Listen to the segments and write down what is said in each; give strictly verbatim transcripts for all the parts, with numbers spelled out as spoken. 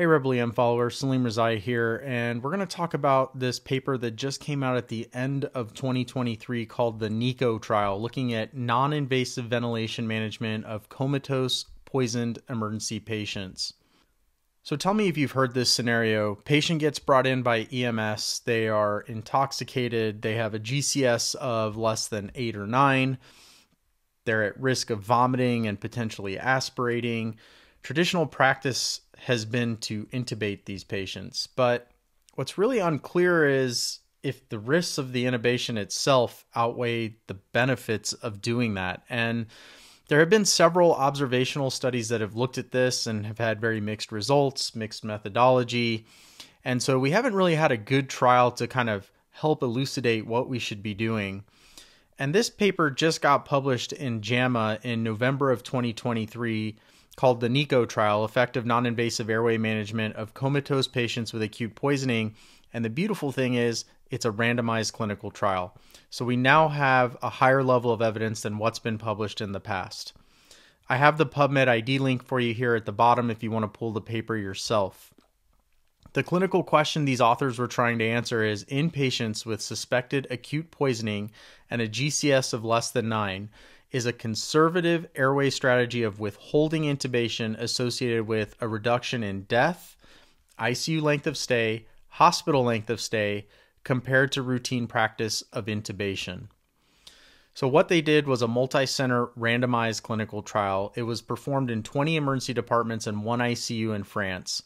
Hey Rebel E M followers, Salim Razai here, and we're going to talk about this paper that just came out at the end of twenty twenty-three called the NICO trial, looking at non-invasive ventilation management of comatose poisoned emergency patients. So tell me if you've heard this scenario. Patient gets brought in by E M S, they are intoxicated, they have a G C S of less than eight or nine, they're at risk of vomiting and potentially aspirating. Traditional practice has been to intubate these patients, but what's really unclear is if the risks of the intubation itself outweigh the benefits of doing that. And there have been several observational studies that have looked at this and have had very mixed results, mixed methodology. And so we haven't really had a good trial to kind of help elucidate what we should be doing. And this paper just got published in JAMA in November of twenty twenty-three, called the NICO trial, effective non-invasive airway management of comatose patients with acute poisoning. And the beautiful thing is it's a randomized clinical trial. So we now have a higher level of evidence than what's been published in the past. I have the PubMed I D link for you here at the bottom if you want to pull the paper yourself. The clinical question these authors were trying to answer is, in patients with suspected acute poisoning and a G C S of less than nine, is a conservative airway strategy of withholding intubation associated with a reduction in death, I C U length of stay, hospital length of stay, compared to routine practice of intubation. So what they did was a multi-center randomized clinical trial. It was performed in twenty emergency departments and one I C U in France.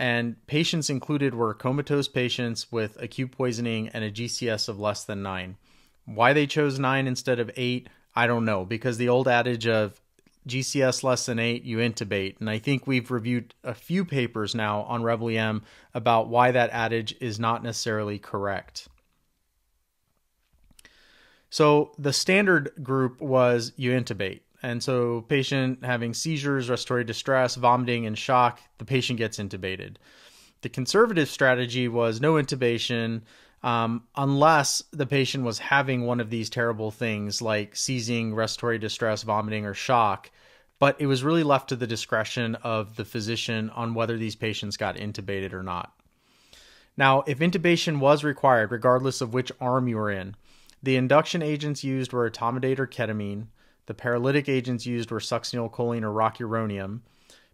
And patients included were comatose patients with acute poisoning and a G C S of less than nine. Why they chose nine instead of eight, I don't know, because the old adage of G C S less than eight, you intubate. And I think we've reviewed a few papers now on Rebel E M about why that adage is not necessarily correct. So the standard group was you intubate. And so patient having seizures, respiratory distress, vomiting, and shock, the patient gets intubated. The conservative strategy was no intubation, Um, unless the patient was having one of these terrible things like seizing, respiratory distress, vomiting, or shock, but it was really left to the discretion of the physician on whether these patients got intubated or not. Now, if intubation was required, regardless of which arm you were in, the induction agents used were etomidate or ketamine, the paralytic agents used were succinylcholine or rocuronium.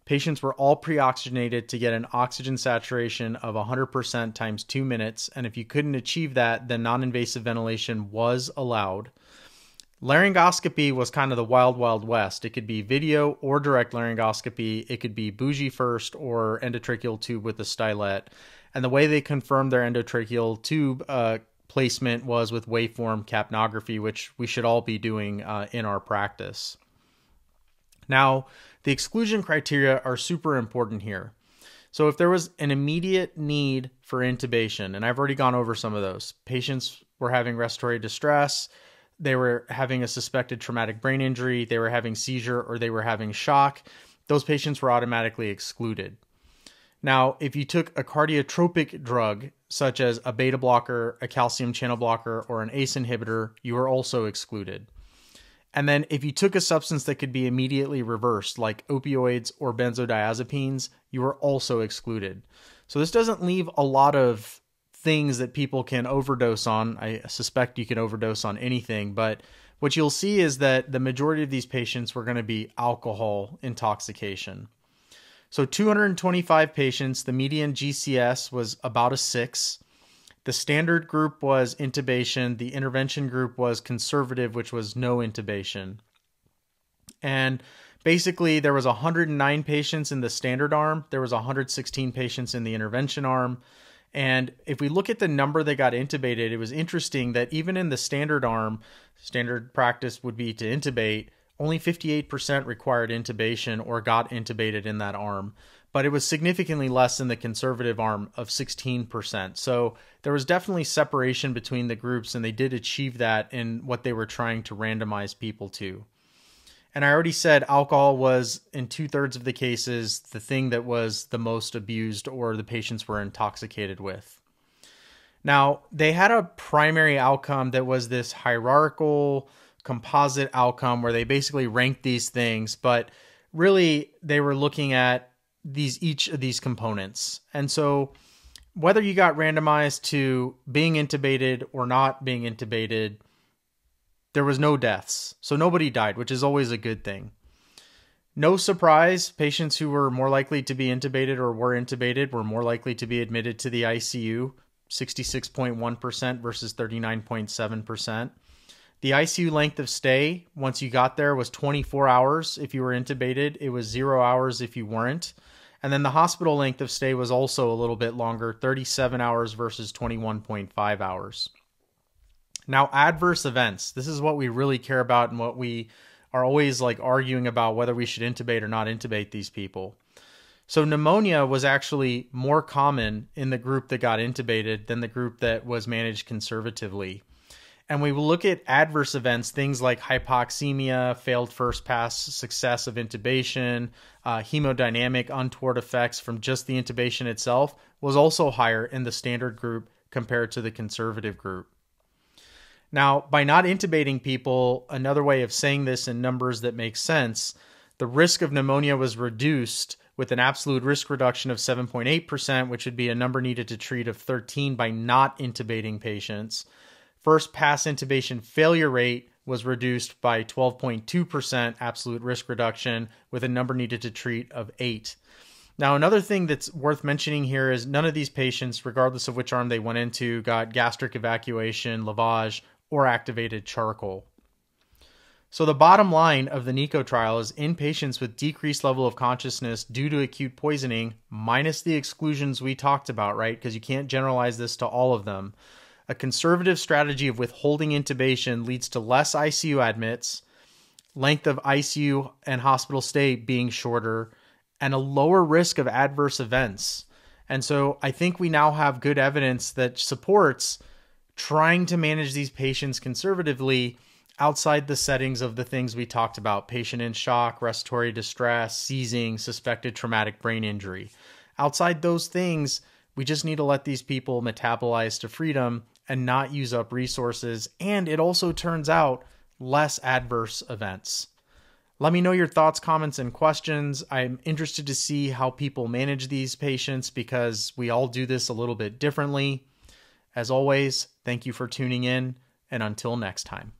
Patients were all pre-oxygenated to get an oxygen saturation of one hundred percent times two minutes. And if you couldn't achieve that, then non-invasive ventilation was allowed. Laryngoscopy was kind of the wild, wild west. It could be video or direct laryngoscopy. It could be bougie first or endotracheal tube with a stylet. And the way they confirmed their endotracheal tube uh, placement was with waveform capnography, which we should all be doing uh, in our practice. Now, the exclusion criteria are super important here. So if there was an immediate need for intubation, and I've already gone over some of those, patients were having respiratory distress, they were having a suspected traumatic brain injury, they were having seizure, or they were having shock, those patients were automatically excluded. Now, if you took a cardiotropic drug, such as a beta blocker, a calcium channel blocker, or an ACE inhibitor, you were also excluded. And then if you took a substance that could be immediately reversed, like opioids or benzodiazepines, you were also excluded. So this doesn't leave a lot of things that people can overdose on. I suspect you can overdose on anything, but what you'll see is that the majority of these patients were going to be alcohol intoxication. So two hundred twenty-five patients, the median G C S was about a six. The standard group was intubation. The intervention group was conservative, which was no intubation. And basically there was one hundred nine patients in the standard arm. There was one hundred sixteen patients in the intervention arm. And if we look at the number that got intubated, it was interesting that even in the standard arm, standard practice would be to intubate. Only fifty-eight percent required intubation or got intubated in that arm, but it was significantly less than the conservative arm of sixteen percent. So there was definitely separation between the groups, and they did achieve that in what they were trying to randomize people to. And I already said alcohol was, in two-thirds of the cases, the thing that was the most abused or the patients were intoxicated with. Now, they had a primary outcome that was this hierarchical composite outcome where they basically ranked these things, but really they were looking at these each of these components. And so whether you got randomized to being intubated or not being intubated, there was no deaths. So nobody died, which is always a good thing. No surprise, patients who were more likely to be intubated or were intubated were more likely to be admitted to the I C U, sixty-six point one percent versus thirty-nine point seven percent. The I C U length of stay, once you got there, was twenty-four hours if you were intubated. It was zero hours if you weren't. And then the hospital length of stay was also a little bit longer, thirty-seven hours versus twenty-one point five hours. Now, adverse events. This is what we really care about and what we are always like arguing about, whether we should intubate or not intubate these people. So pneumonia was actually more common in the group that got intubated than the group that was managed conservatively. And we will look at adverse events, things like hypoxemia, failed first pass success of intubation, uh, hemodynamic untoward effects from just the intubation itself was also higher in the standard group compared to the conservative group. Now, by not intubating people, another way of saying this in numbers that makes sense, the risk of pneumonia was reduced with an absolute risk reduction of seven point eight percent, which would be a number needed to treat of thirteen by not intubating patients. First pass intubation failure rate was reduced by twelve point two percent absolute risk reduction with a number needed to treat of eight. Now, another thing that's worth mentioning here is none of these patients, regardless of which arm they went into, got gastric evacuation, lavage, or activated charcoal. So the bottom line of the NICO trial is in patients with decreased level of consciousness due to acute poisoning, minus the exclusions we talked about, right? Because you can't generalize this to all of them. A conservative strategy of withholding intubation leads to less I C U admits, length of I C U and hospital stay being shorter, and a lower risk of adverse events. And so I think we now have good evidence that supports trying to manage these patients conservatively outside the settings of the things we talked about: patient in shock, respiratory distress, seizing, suspected traumatic brain injury. Outside those things, we just need to let these people metabolize to freedom and not use up resources, and it also turns out less adverse events. Let me know your thoughts, comments, and questions. I'm interested to see how people manage these patients because we all do this a little bit differently. As always, thank you for tuning in, and until next time.